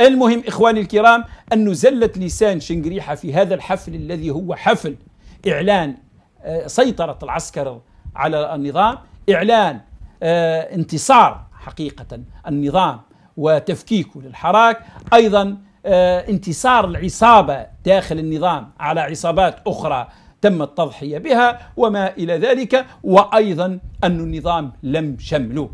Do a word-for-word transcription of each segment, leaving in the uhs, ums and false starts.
المهم إخواني الكرام أن زلة لسان شنقريحة في هذا الحفل الذي هو حفل إعلان سيطرة العسكر على النظام، إعلان انتصار حقيقة النظام وتفكيكه للحراك، أيضا انتصار العصابة داخل النظام على عصابات أخرى تم التضحية بها وما إلى ذلك، وأيضا أن النظام لم شمله.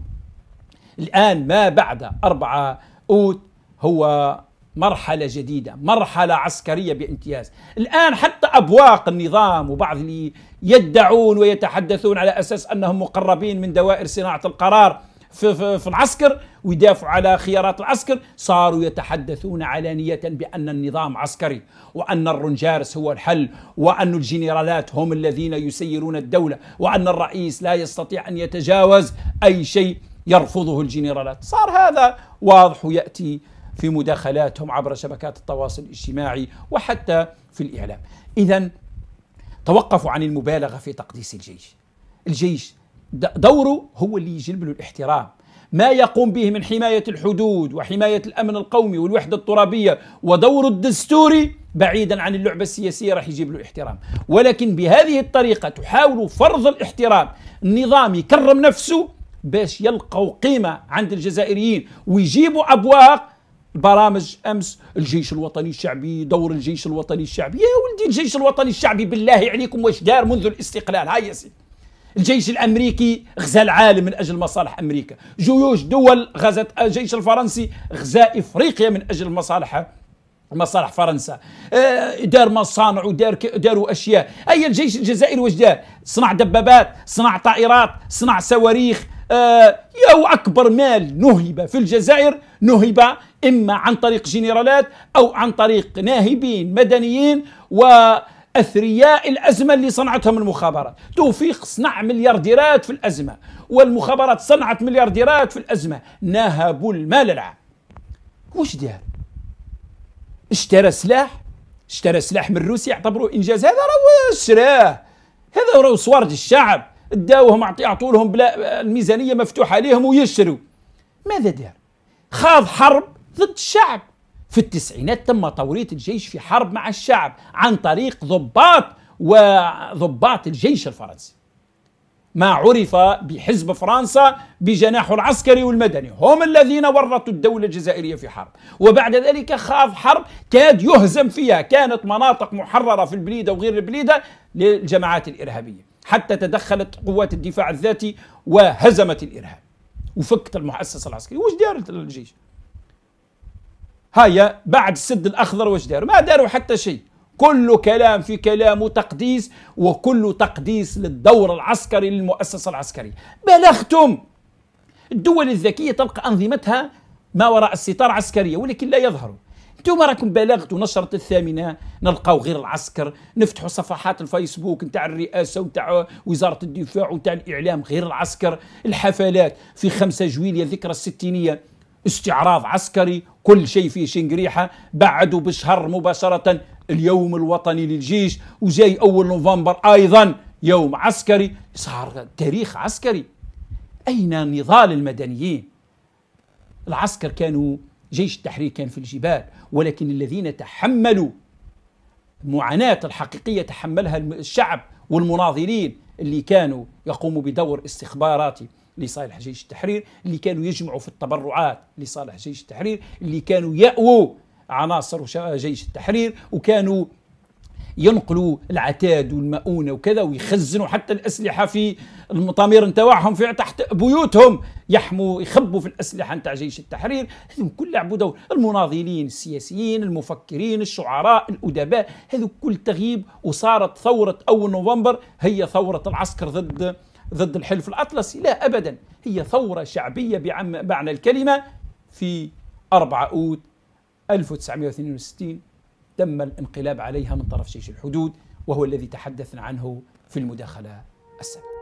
الآن ما بعد أربعة أوت هو مرحلة جديدة، مرحلة عسكرية بامتياز. الآن حتى أبواق النظام وبعض اللي يدعون ويتحدثون على أساس أنهم مقربين من دوائر صناعة القرار في, في, في العسكر ويدافعوا على خيارات العسكر، صاروا يتحدثون علانية بأن النظام عسكري وأن الرنجارس هو الحل، وأن الجنرالات هم الذين يسيرون الدولة، وأن الرئيس لا يستطيع أن يتجاوز أي شيء يرفضه الجنرالات. صار هذا واضح ويأتي في مداخلاتهم عبر شبكات التواصل الاجتماعي وحتى في الإعلام. إذن توقفوا عن المبالغة في تقديس الجيش. الجيش دوره هو اللي يجلب له الاحترام، ما يقوم به من حماية الحدود وحماية الأمن القومي والوحدة الترابية ودوره الدستوري بعيدا عن اللعبة السياسية راح يجيب له احترام. ولكن بهذه الطريقة تحاول فرض الاحترام، النظام يكرم نفسه باش يلقوا قيمة عند الجزائريين ويجيبوا أبواق برامج أمس الجيش الوطني الشعبي، دور الجيش الوطني الشعبي. يا ولدي الجيش الوطني الشعبي بالله عليكم واش دار منذ الاستقلال؟ هاي يا سيدي الجيش الأمريكي غزا العالم من أجل مصالح أمريكا، جيوش دول غزت، الجيش الفرنسي غزا إفريقيا من أجل مصالح مصالح فرنسا، دار مصانع ودار داروا أشياء. أي الجيش الجزائري واش دار؟ صنع دبابات، صنع طائرات، صنع صواريخ. آه يو أكبر مال نهب في الجزائر نهب إما عن طريق جنرالات أو عن طريق ناهبين مدنيين وأثرياء الأزمة اللي صنعتهم المخابرات. توفيق صنع مليارديرات في الأزمة والمخابرات صنعت مليارديرات في الأزمة، نهبوا المال العام. وش دار؟ اشترى سلاح، اشترى سلاح من روسيا، يعتبروه إنجاز هذا؟ راه شراه، هذا راه صوارد الشعب داوهم اعطوا لهم بلا الميزانيه مفتوحه لهم ويشروا. ماذا دار؟ خاض حرب ضد الشعب. في التسعينات تم توريط الجيش في حرب مع الشعب عن طريق ضباط وضباط الجيش الفرنسي، ما عرف بحزب فرنسا بجناحه العسكري والمدني، هم الذين ورطوا الدولة الجزائرية في حرب. وبعد ذلك خاض حرب كاد يهزم فيها، كانت مناطق محررة في البليدة وغير البليدة للجماعات الإرهابية، حتى تدخلت قوات الدفاع الذاتي وهزمت الإرهاب وفكت المؤسسة العسكرية. واش دارت الجيش؟ هيا بعد السد الأخضر واش داروا؟ ما داروا حتى شيء، كله كلام في كلام وتقديس، وكله تقديس للدور العسكري للمؤسسة العسكرية. بلغتم. الدول الذكية تلقى أنظمتها ما وراء الستار عسكرية ولكن لا يظهروا. انتم راكم بلغتوا، نشرة الثامنة نلقاو غير العسكر، نفتحوا صفحات الفيسبوك نتاع الرئاسة ونتاع وزارة الدفاع ونتاع الإعلام غير العسكر، الحفلات في خمسة جويلية ذكرى الستينية استعراض عسكري، كل شيء فيه شنقريحة. بعدوا بشهر مباشرة اليوم الوطني للجيش، وجاي أول نوفمبر أيضا يوم عسكري، صار تاريخ عسكري. أين نضال المدنيين؟ العسكر كانوا، جيش التحرير كان في الجبال، ولكن الذين تحملوا المعاناة الحقيقية تحملها الشعب والمناضلين اللي كانوا يقوموا بدور استخباراتي لصالح جيش التحرير، اللي كانوا يجمعوا في التبرعات لصالح جيش التحرير، اللي كانوا يأووا عناصر جيش التحرير وكانوا ينقلوا العتاد والمؤونة وكذا، ويخزنوا حتى الأسلحة في المطامير نتاعهم في تحت بيوتهم، يحموا يخبوا في الأسلحة نتاع جيش التحرير. هذو كل لعبوا دور. المناضلين، السياسيين، المفكرين، الشعراء، الأدباء، هذو كل تغيب. وصارت ثورة أول نوفمبر هي ثورة العسكر ضد ضد الحلف الأطلسي؟ لا أبدا، هي ثورة شعبية بمعنى الكلمة. في أربعة أوت ألف وتسعمائة واثنين وستين تم الانقلاب عليها من طرف جيش الحدود، وهو الذي تحدثنا عنه في المداخلة السابقة.